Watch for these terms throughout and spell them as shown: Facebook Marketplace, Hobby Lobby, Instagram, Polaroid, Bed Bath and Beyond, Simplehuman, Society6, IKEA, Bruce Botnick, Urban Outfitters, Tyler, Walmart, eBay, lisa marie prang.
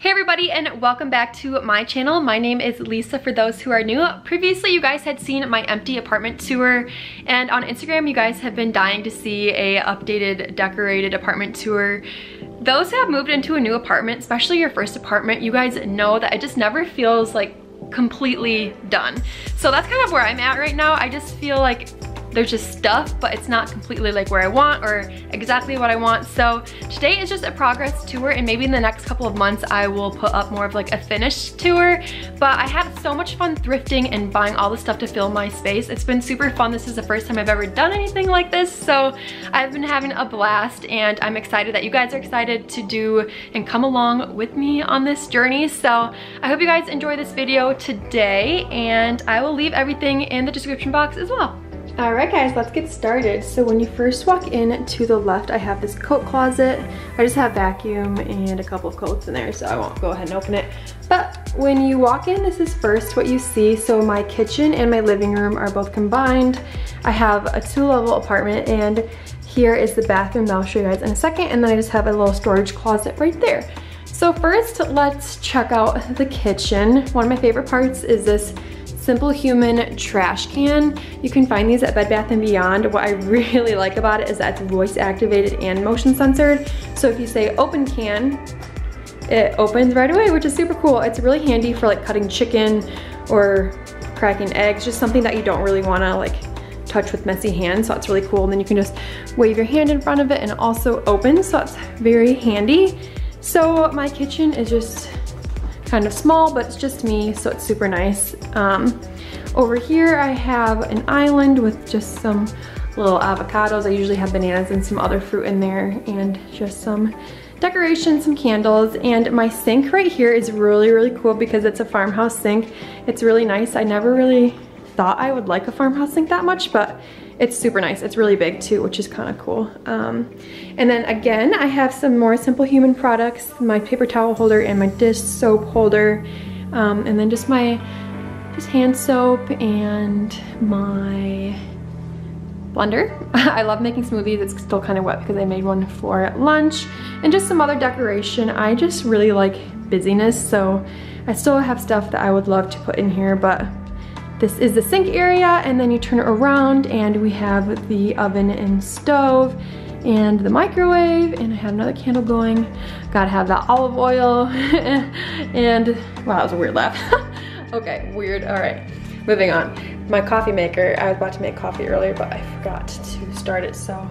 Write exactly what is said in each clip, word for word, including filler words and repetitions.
Hey everybody, and welcome back to my channel. My name is Lisa for those who are new. Previously you guys had seen my empty apartment tour, and on Instagram you guys have been dying to see a updated decorated apartment tour. Those who have moved into a new apartment, especially your first apartment, you guys know that it just never feels like completely done. So that's kind of where I'm at right now. I just feel like there's just stuff, but it's not completely like where I want or exactly what I want. So today is just a progress tour, and maybe in the next couple of months I will put up more of like a finished tour. But I had so much fun thrifting and buying all the stuff to fill my space. It's been super fun. This is the first time I've ever done anything like this, so I've been having a blast, and I'm excited that you guys are excited to do and come along with me on this journey. So I hope you guys enjoy this video today, and I will leave everything in the description box as well. All right guys, let's get started. So when you first walk in, to the left I have this coat closet. I just have vacuum and a couple of coats in there, so I won't go ahead and open it. But when you walk in, this is first what you see. So my kitchen and my living room are both combined. I have a two level apartment, and here is the bathroom that I'll show you guys in a second, and then I just have a little storage closet right there. So first let's check out the kitchen. One of my favorite parts is this Simplehuman trash can. You can find these at Bed Bath and Beyond. What I really like about it is that it's voice activated and motion censored. So if you say open can, it opens right away, which is super cool. It's really handy for like cutting chicken or cracking eggs, just something that you don't really wanna like touch with messy hands, so that's really cool. And then you can just wave your hand in front of it and it also opens, so that's very handy. So my kitchen is just kind of small, but it's just me, so it's super nice. Um, over here I have an island with just some little avocados. I usually have bananas and some other fruit in there, and just some decoration, some candles. And my sink right here is really, really cool because it's a farmhouse sink. It's really nice. I never really thought I would like a farmhouse sink that much, but it's super nice. It's really big too, which is kind of cool. Um, and then again, I have some more Simplehuman products, my paper towel holder and my dish soap holder. Um, and then just my just hand soap and my blender. I love making smoothies. It's still kind of wet because I made one for lunch. And just some other decoration. I just really like busyness, so I still have stuff that I would love to put in here, but this is the sink area, and then you turn it around and we have the oven and stove and the microwave, and I have another candle going. Gotta have that olive oil. And, wow, that was a weird laugh. Okay, weird, all right, moving on. My coffee maker, I was about to make coffee earlier, but I forgot to start it, so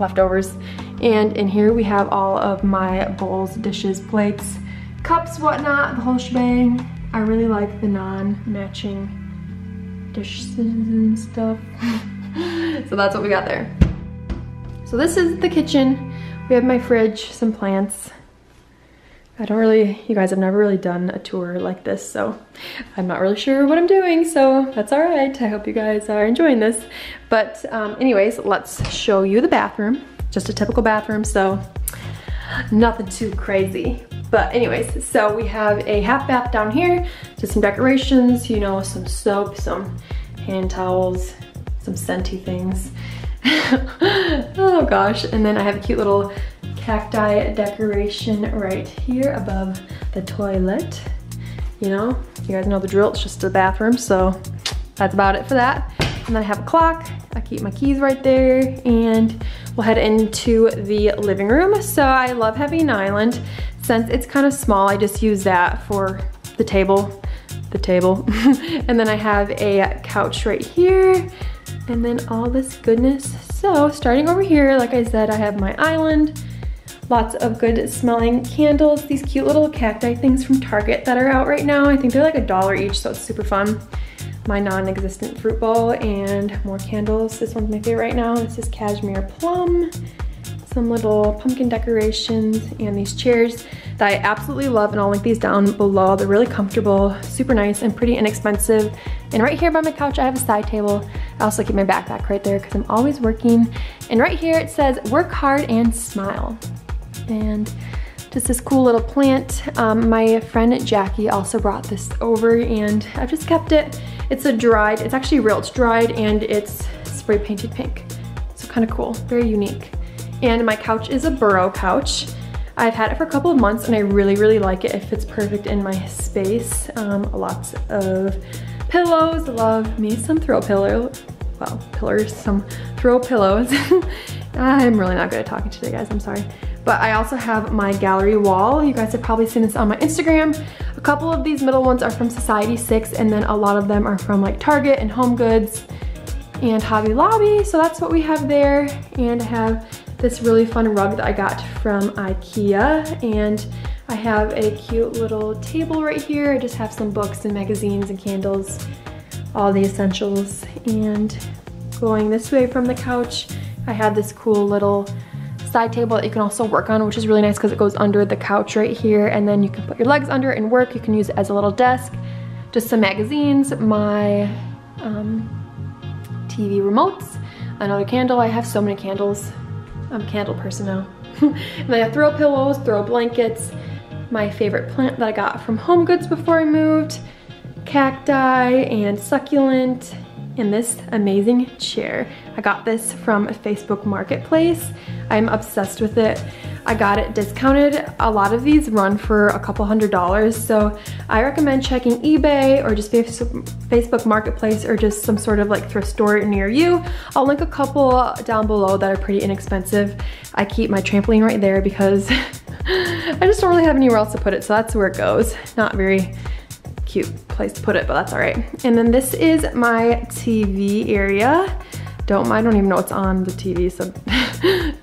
leftovers. And in here we have all of my bowls, dishes, plates, cups, whatnot, the whole shebang. I really like the non-matching dishes and stuff. So that's what we got there. So this is the kitchen. We have my fridge, some plants. I don't really, you guys, I've never really done a tour like this, so I'm not really sure what I'm doing, so that's all right. I hope you guys are enjoying this. But um, anyways, let's show you the bathroom. Just a typical bathroom, so nothing too crazy. But anyways, so we have a half bath down here, just some decorations, you know, some soap, some hand towels, some scenty things. Oh gosh, and then I have a cute little cacti decoration right here above the toilet. You know, you guys know the drill, it's just a bathroom, so that's about it for that. And then I have a clock, I keep my keys right there, and we'll head into the living room. So I love having an island. Since it's kind of small, I just use that for the table, the table. And then I have a couch right here, and then all this goodness. So starting over here, like I said, I have my island, lots of good smelling candles, these cute little cacti things from Target that are out right now. I think they're like a dollar each, so it's super fun. My non-existent fruit bowl and more candles. This one's my favorite right now. This is cashmere plum. Some little pumpkin decorations and these chairs that I absolutely love, and I'll link these down below. They're really comfortable, super nice, and pretty inexpensive. And right here by my couch I have a side table. I also keep my backpack right there because I'm always working. And right here it says work hard and smile, and just this cool little plant. Um, my friend Jackie also brought this over, and I've just kept it. It's a dried, it's actually real, it's dried, and it's spray painted pink, so kind of cool, very unique. And my couch is a burrow couch. I've had it for a couple of months and I really, really like it. It fits perfect in my space. Um, lots of pillows. Love me some throw pillow. Well, pillars, some throw pillows. I'm really not good at talking today, guys, I'm sorry. But I also have my gallery wall. You guys have probably seen this on my Instagram. A couple of these middle ones are from Society six, and then a lot of them are from like Target and Home Goods and Hobby Lobby. So that's what we have there. And I have this really fun rug that I got from IKEA. And I have a cute little table right here. I just have some books and magazines and candles, all the essentials. And going this way from the couch, I have this cool little side table that you can also work on, which is really nice because it goes under the couch right here, and then you can put your legs under it and work. You can use it as a little desk. Just some magazines, my um, T V remotes, another candle. I have so many candles. I'm a candle person now. And I have throw pillows, throw blankets, my favorite plant that I got from Home Goods before I moved, cacti and succulent, and this amazing chair. I got this from Facebook Marketplace. I'm obsessed with it. I got it discounted. A lot of these run for a couple hundred dollars, so I recommend checking eBay or just Facebook Marketplace or just some sort of like thrift store near you. I'll link a couple down below that are pretty inexpensive. I keep my trampoline right there because I just don't really have anywhere else to put it, so that's where it goes. Not very cute place to put it, but that's all right. And then this is my T V area. Don't I don't even know what's on the T V, so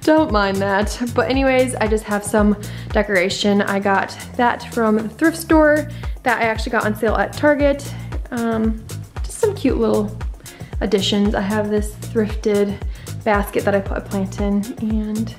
don't mind that. But anyways, I just have some decoration. I got that from the thrift store that I actually got on sale at Target. Um, just some cute little additions. I have this thrifted basket that I put a plant in, and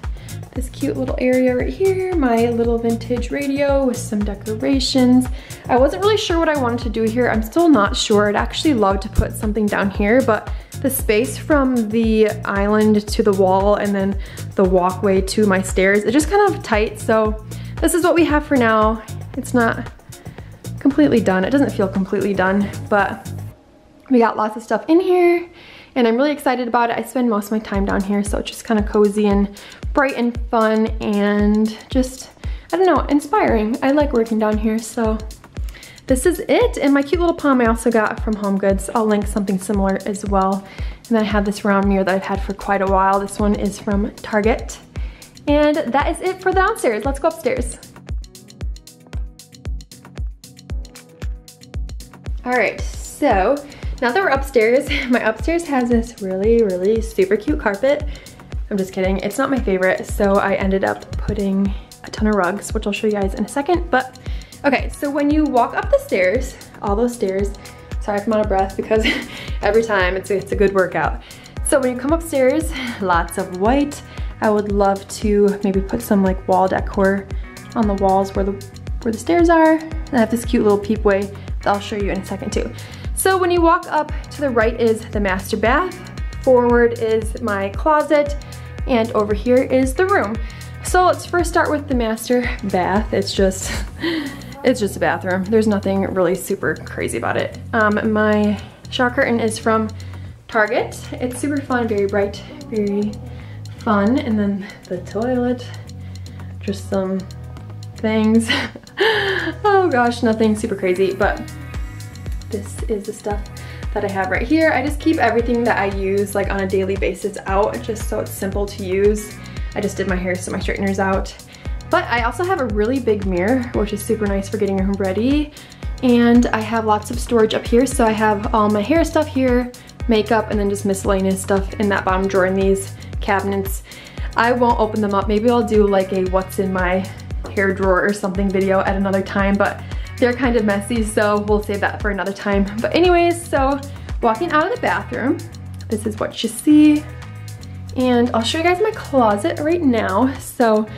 this cute little area right here, my little vintage radio with some decorations. I wasn't really sure what I wanted to do here. I'm still not sure. I'd actually love to put something down here, but the space from the island to the wall and then the walkway to my stairs, it's just kind of tight. So this is what we have for now. It's not completely done. It doesn't feel completely done, but we got lots of stuff in here. And I'm really excited about it. I spend most of my time down here, so it's just kind of cozy and bright and fun and just, I don't know, inspiring. I like working down here, so this is it. And my cute little palm I also got from Home Goods. I'll link something similar as well. And then I have this round mirror that I've had for quite a while. This one is from Target. And that is it for the downstairs. Let's go upstairs. All right, so now that we're upstairs, my upstairs has this really, really super cute carpet. I'm just kidding, it's not my favorite, so I ended up putting a ton of rugs, which I'll show you guys in a second. But okay, so when you walk up the stairs, all those stairs, sorry if I'm out of breath because every time it's a, it's a good workout. So when you come upstairs, lots of white. I would love to maybe put some like wall decor on the walls where the, where the stairs are. And I have this cute little peepway that I'll show you in a second too. So when you walk up, to the right is the master bath, forward is my closet, and over here is the room. So let's first start with the master bath. It's just, it's just a bathroom. There's nothing really super crazy about it. Um, my shower curtain is from Target. It's super fun, very bright, very fun. And then the toilet, just some things. Oh gosh, nothing super crazy, but this is the stuff that I have right here. I just keep everything that I use like on a daily basis out just so it's simple to use. I just did my hair, so my straightener's out. But I also have a really big mirror, which is super nice for getting your home ready. And I have lots of storage up here, so I have all my hair stuff here, makeup, and then just miscellaneous stuff in that bottom drawer in these cabinets. I won't open them up. Maybe I'll do like a what's in my hair drawer or something video at another time, but they're kind of messy, so we'll save that for another time. But anyways, so walking out of the bathroom, this is what you see. And I'll show you guys my closet right now. So,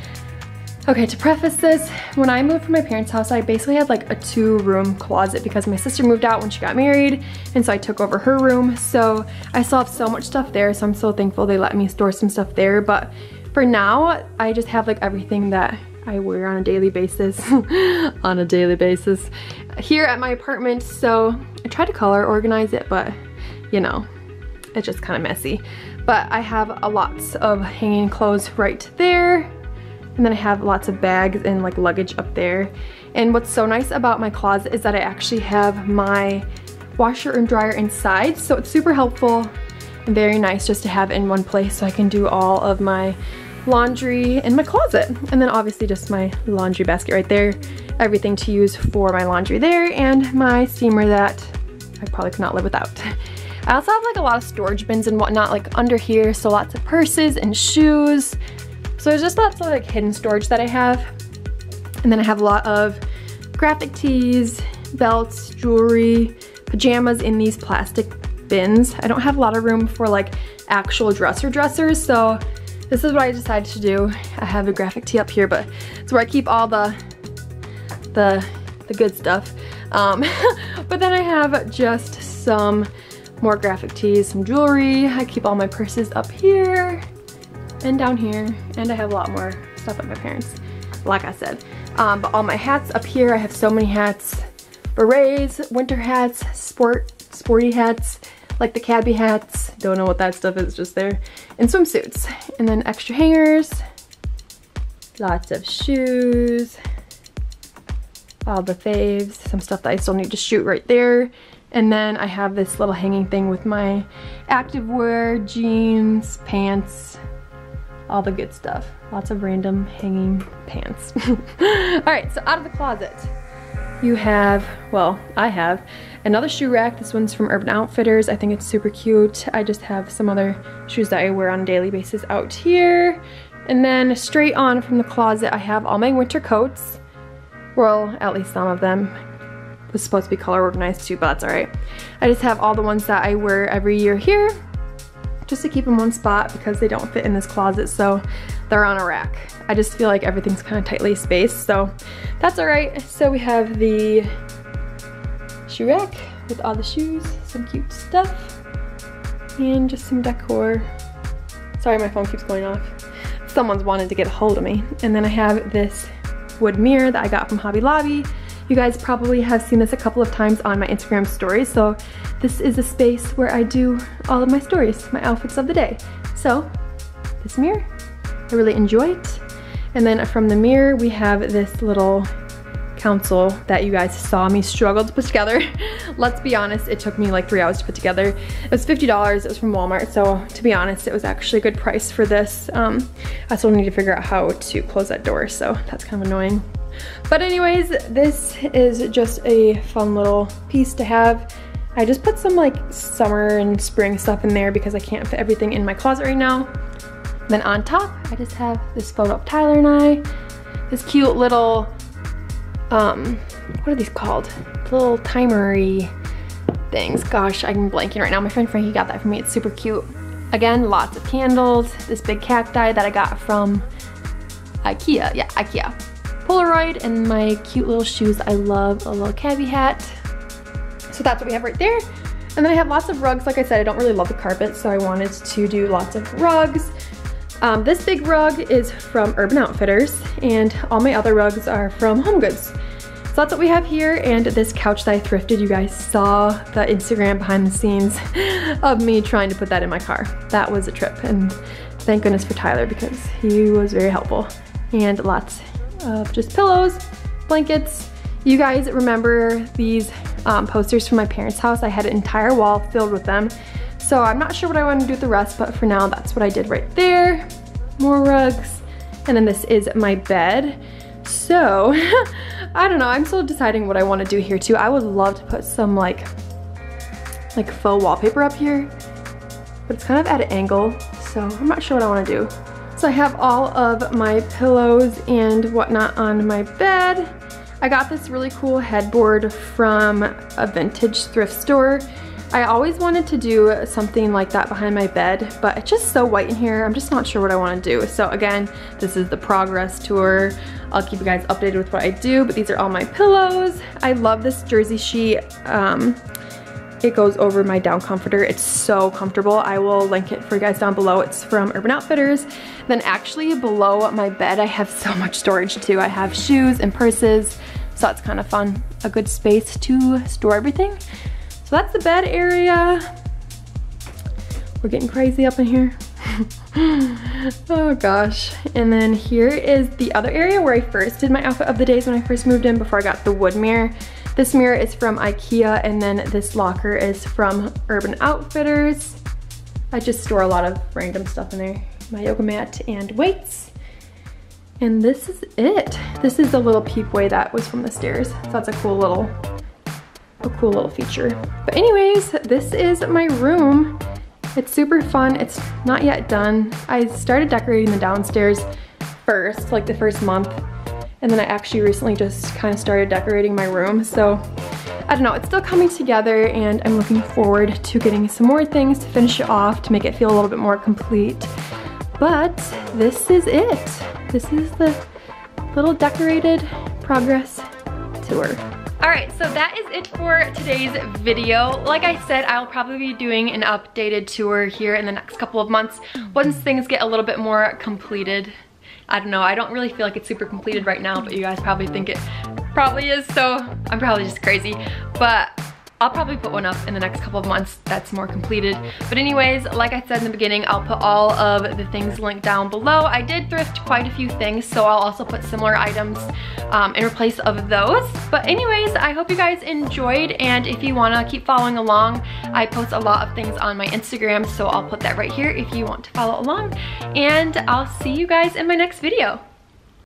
okay, to preface this, when I moved from my parents' house, I basically had like a two-room closet because my sister moved out when she got married, and so I took over her room. So I still have so much stuff there, so I'm so thankful they let me store some stuff there. But for now, I just have like everything that I wear on a daily basis, on a daily basis, here at my apartment. So I try to color organize it, but you know, it's just kind of messy. But I have a lots of hanging clothes right there. And then I have lots of bags and like luggage up there. And what's so nice about my closet is that I actually have my washer and dryer inside, so it's super helpful and very nice just to have in one place, so I can do all of my laundry in my closet. And then obviously just my laundry basket right there, everything to use for my laundry there, and my steamer that I probably could not live without. I also have like a lot of storage bins and whatnot like under here, so lots of purses and shoes. So there's just lots of like hidden storage that I have. And then I have a lot of graphic tees, belts, jewelry, pajamas in these plastic bins. I don't have a lot of room for like actual dresser dressers, so this is what I decided to do. I have a graphic tee up here, but it's where I keep all the the, the good stuff. Um, but then I have just some more graphic tees, some jewelry. I keep all my purses up here and down here, and I have a lot more stuff at my parents', like I said. Um, but all my hats up here, I have so many hats. Berets, winter hats, sport, sporty hats, like the cabbie hats, don't know what that stuff is, just there, and swimsuits. And then extra hangers, lots of shoes, all the faves, some stuff that I still need to shoot right there. And then I have this little hanging thing with my activewear, jeans, pants, all the good stuff. Lots of random hanging pants. Alright, so out of the closet, you have, well, I have another shoe rack. This one's from Urban Outfitters. I think it's super cute. I just have some other shoes that I wear on a daily basis out here. And then straight on from the closet, I have all my winter coats. Well, at least some of them. It was supposed to be color organized too, but that's alright. I just have all the ones that I wear every year here, just to keep in one spot because they don't fit in this closet, so they're on a rack. I just feel like everything's kind of tightly spaced, so that's all right. So we have the shoe rack with all the shoes, some cute stuff, and just some decor. Sorry, my phone keeps going off. Someone's wanted to get a hold of me. And then I have this wood mirror that I got from Hobby Lobby. You guys probably have seen this a couple of times on my Instagram stories, so this is a space where I do all of my stories, my outfits of the day. So this mirror, I really enjoy it. And then from the mirror, we have this little console that you guys saw me struggle to put together. Let's be honest, it took me like three hours to put together. It was fifty dollars, it was from Walmart, so to be honest, it was actually a good price for this. Um, I still need to figure out how to close that door, so that's kind of annoying. But anyways, this is just a fun little piece to have. I just put some like summer and spring stuff in there because I can't fit everything in my closet right now. Then on top, I just have this photo of Tyler and I. This cute little, um, what are these called? Little timery things. Gosh, I'm blanking right now. My friend Frankie got that for me. It's super cute. Again, lots of candles. This big cacti that I got from IKEA. Yeah, IKEA. Polaroid, and my cute little shoes. I love a little cabbie hat. So that's what we have right there. And then I have lots of rugs. Like I said, I don't really love the carpet, so I wanted to do lots of rugs. Um, this big rug is from Urban Outfitters, and all my other rugs are from Home Goods. So that's what we have here, and this couch that I thrifted. You guys saw the Instagram behind the scenes of me trying to put that in my car. That was a trip, and thank goodness for Tyler because he was very helpful. And lots of just pillows, blankets. You guys remember these um, posters from my parents' house? I had an entire wall filled with them. So I'm not sure what I want to do with the rest, but for now, that's what I did right there. More rugs. And then this is my bed. So, I don't know, I'm still deciding what I want to do here too. I would love to put some like, like faux wallpaper up here, but it's kind of at an angle, so I'm not sure what I want to do. So I have all of my pillows and whatnot on my bed. I got this really cool headboard from a vintage thrift store. I always wanted to do something like that behind my bed, but it's just so white in here. I'm just not sure what I want to do. So again, this is the progress tour. I'll keep you guys updated with what I do, but these are all my pillows. I love this jersey sheet. Um, It goes over my down comforter. It's so comfortable. I will link it for you guys down below. It's from Urban Outfitters. Then actually below my bed, I have so much storage too. I have shoes and purses, so that's kind of fun. A good space to store everything. So that's the bed area. We're getting crazy up in here. Oh gosh. And then here is the other area where I first did my outfit of the days when I first moved in before I got the wood mirror. This mirror is from IKEA, and then this locker is from Urban Outfitters. I just store a lot of random stuff in there. My yoga mat and weights. And this is it. This is the little peepway that was from the stairs. So that's a cool little, a cool little feature. But anyways, this is my room. It's super fun. It's not yet done. I started decorating the downstairs first, like the first month. And then I actually recently just kind of started decorating my room. So I don't know, it's still coming together, and I'm looking forward to getting some more things to finish it off to make it feel a little bit more complete. But this is it. This is the little decorated progress tour. All right, so that is it for today's video. Like I said, I'll probably be doing an updated tour here in the next couple of months once things get a little bit more completed. I don't know, I don't really feel like it's super completed right now, but you guys probably think it probably is, so I'm probably just crazy. But I'll probably put one up in the next couple of months that's more completed. But anyways, like I said in the beginning, I'll put all of the things linked down below. I did thrift quite a few things, so I'll also put similar items um, in place of those. But anyways, I hope you guys enjoyed, and if you wanna keep following along, I post a lot of things on my Instagram, so I'll put that right here if you want to follow along. And I'll see you guys in my next video.